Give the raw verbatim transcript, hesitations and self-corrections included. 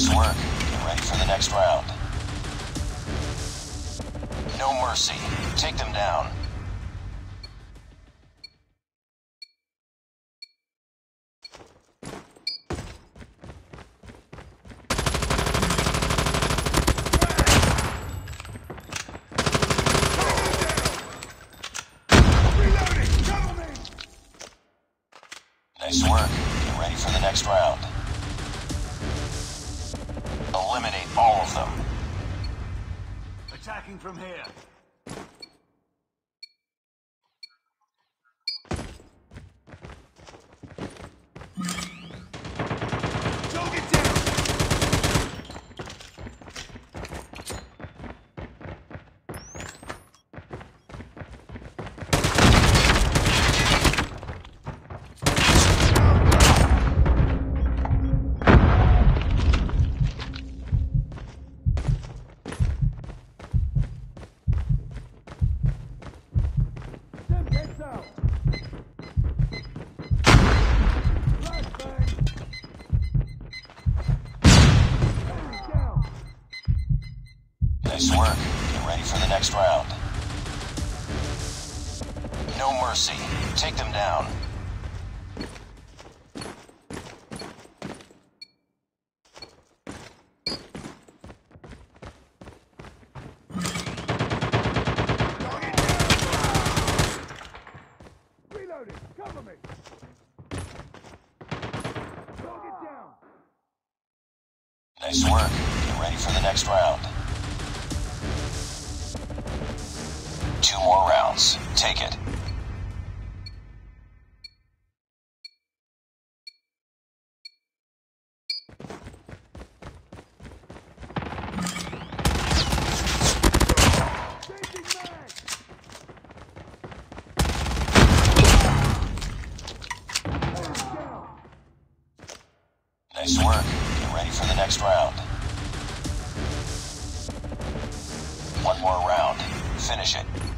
Nice work. Get ready for the next round. No mercy. Take them down. Nice work. Get ready for the next round. Eliminate all of them. Attacking from here. Don't get Nice work. Get ready for the next round. No mercy. Take them down. Reloading. Cover me. Don't get down. Nice work. Get ready for the next round. Two more rounds. Take it. Nice work. Get ready for the next round. One more round. Finish it.